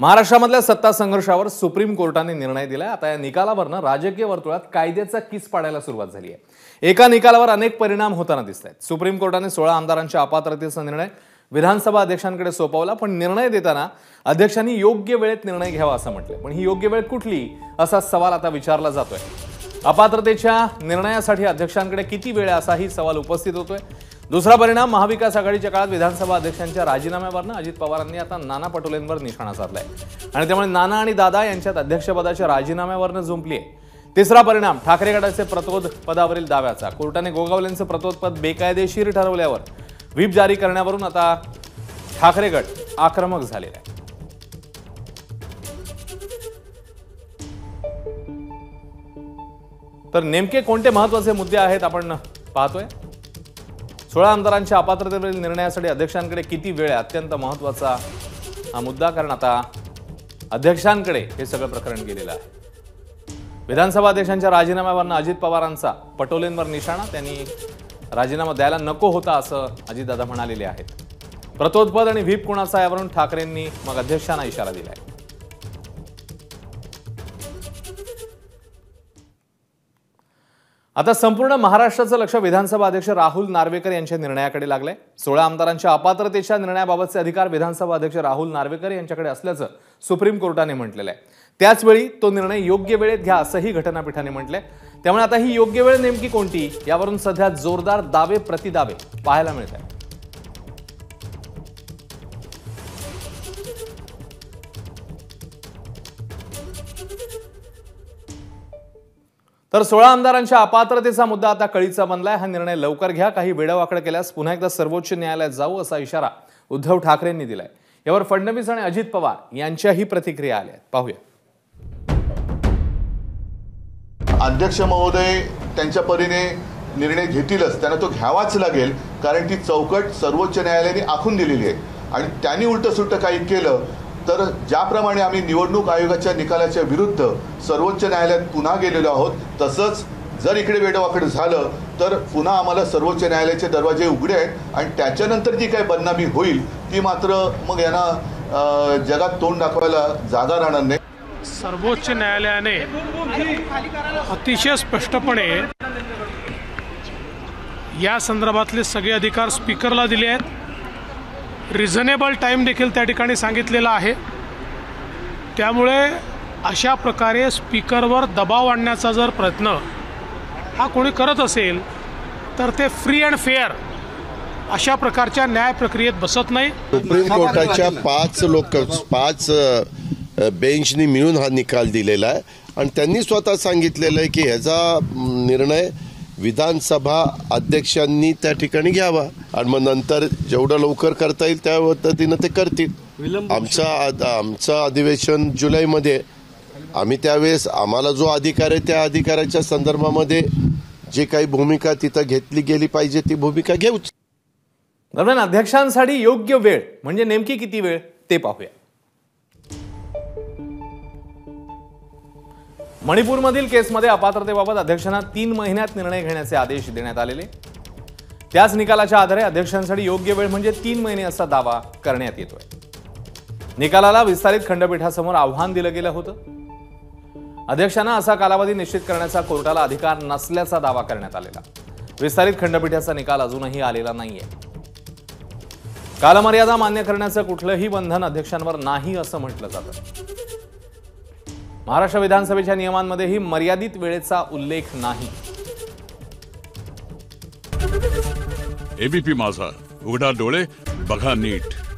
महाराष्ट्रामधल्या सत्ता संघर्षावर सुप्रीम कोर्टाने निर्णय दिला। आता या निकालावरनं राजकीय वर्तुळात कायद्याचा किस पाडायला सुरुवात झाली आहे। एका निकालावर अनेक परिणाम होताना दिसतात। सुप्रीम कोर्टाने 16 आमदारांच्या अपात्रतेचा निर्णय विधानसभा अध्यक्षांकडे सोपवला, पण निर्णय देताना अध्यक्षांनी योग्य वेळेत निर्णय घ्यावा असं म्हटलं। पण ही योग्य वेळ कुठली असा सवाल आता विचारला जातोय। अपात्रतेच्या निर्णयासाठी अध्यक्षांकडे किती वेळ असाही सवाल उपस्थित होतोय। दुसरा परिणाम, महाविकास आघाडीच्या काळात विधानसभा अध्यक्षांच्या राजीनाम्यावरनं अजित पवारांनी आता नाना पटोलेंवर निशाणा साधलाय आणि त्यामुळे नाना आणि दादा यांच्यात अध्यक्षपदाच्या राजीनाम्यावरनं जुंपली आहे। तिसरा परिणाम, ठाकरे गटाचे प्रतोद पदावरील दाव्याचा। कोर्टाने गोगावलेंचं प्रतोद पद बेकायदेशीर ठरवल्यावर व्हीप जारी करण्यावरून आता ठाकरे गट आक्रमक झालेला आहे। तर नेमके कोणते महत्त्वाचे मुद्दे आहेत आपण पाहतोय। 16 आमदारांच्या अपात्रतेवरील निर्णयासाठी अध्यक्षांकडे किती वेळ, अत्यंत महत्त्वाचा हा मुद्दा, कारण आता अध्यक्षांकडे हे सगळं प्रकरण गेलेलं आहे। विधानसभा अध्यक्षांच्या राजीनाम्यावरनं अजित पवारांचा पटोलेंवर निशाणा। त्यांनी राजीनामा द्यायला नको होता असं अजितदादा म्हणालेले आहेत। प्रतोदपद आणि व्हीप कोणाचा यावरून ठाकरेंनी मग अध्यक्षांना इशारा दिला आहे। आता संपूर्ण महाराष्ट्राचं लक्ष विधानसभा अध्यक्ष राहुल नार्वेकर यांच्या निर्णयाकडे लागलंय। 16 आमदारांच्या अपात्रतेच्या निर्णयाबाबतचे अधिकार विधानसभा अध्यक्ष राहुल नार्वेकर यांच्याकडे असल्याचं सुप्रीम कोर्टाने म्हटलेलं आहे। त्याचवेळी तो निर्णय योग्य वेळेत घ्या असंही घटनापीठाने म्हटलंय। त्यामुळे आता ही योग्य वेळ नेमकी कोणती यावरून सध्या जोरदार दावे प्रतिदावे पाहायला मिळत आहेत। तर 16 आमदारांच्या अपात्रतेचा मुद्दा आता कळीचा बनलाय। हा निर्णय लवकर घ्या, काही वेडावाकडे केल्यास पुन्हा एकदा सर्वोच्च न्यायालयात जाऊ असा इशारा उद्धव ठाकरेंनी दिलाय। यावर फडणवीस आणि अजित पवार यांच्याही प्रतिक्रिया आल्या, पाहूया। अध्यक्ष महोदय त्यांच्या परीने निर्णय घेतीलच, त्यांना तो घ्यावाच लागेल, कारण ती चौकट सर्वोच्च न्यायालयाने आखून दिलेली आहे आणि त्यांनी उलटंसुलटं काही केलं तर ज्याप्रमाणे आम्ही निवडणूक आयोगाच्या निकालाच्या विरुद्ध सर्वोच्च न्यायालयात पुन्हा गेलेलो आहोत, तसंच जर इकडे वेडवाकड झालं तर पुन्हा आम्हाला सर्वोच्च न्यायालयाचे दरवाजे उघडे आहेत आणि त्याच्यानंतर जी काही बदनामी होईल ती मात्र मग यांना जगात तोंड दाखवायला जागा राहणार नाही। सर्वोच्च न्यायालयाने अतिशय स्पष्टपणे या संदर्भातले सगळे अधिकार स्पीकरला दिले आहेत। रिझनेबल टाइम देखील त्या ठिकाणी सांगितलेला आहे। त्यामुळे अशा प्रकारे स्पीकरवर दबाव आणण्याचा जर प्रयत्न हा कोणी करत असेल तर ते फ्री अँड फेअर अशा प्रकारच्या न्याय प्रक्रियेत बसत नाही। सुप्रीम कोर्टाच्या 5 बेंचनी मिळून हा निकाल दिलेला आहे आणि त्यांनी स्वतः सांगितलेलं आहे की ह्याचा निर्णय विधानसभा अध्यक्षांनी त्या ठिकाणी घ्यावा आणि मग नंतर जेवढं लवकर करता येईल त्या पद्धतीनं ते करतील। आमचं अधिवेशन जुलैमध्ये, आम्ही त्यावेळेस आम्हाला जो अधिकार आहे त्या अधिकाराच्या संदर्भामध्ये जे काही भूमिका तिथं घेतली गेली पाहिजे ती भूमिका घेऊच। दरम्यान अध्यक्षांसाठी योग्य वेळ म्हणजे नेमकी किती वेळ ते पाहूया। मणिपूरमधील केसमध्ये अपात्रतेबाबत अध्यक्षांना 3 महिन्यात निर्णय घेण्याचे आदेश देण्यात आलेले। त्याच निकालाच्या आधारे अध्यक्षांसाठी योग्य वेळ म्हणजे 3 महिने असा दावा करण्यात येतोय। निकालाला विस्तारित खंडपीठासमोर आव्हान दिलं गेलं होतं। अध्यक्षांना असा कालावधी निश्चित करण्याचा कोर्टाला अधिकार नसल्याचा दावा करण्यात आलेला। विस्तारित खंडपीठाचा निकाल अजूनही आलेला नाहीये। कालमर्यादा मान्य करण्याचं कुठलंही बंधन अध्यक्षांवर नाही असं म्हटलं जातं। महाराष्ट्र विधानसभेच्या नियमांमध्येही मर्यादित वेळेचा उल्लेख नाही। ABP माझा, उघडा डोळे बघा नीट।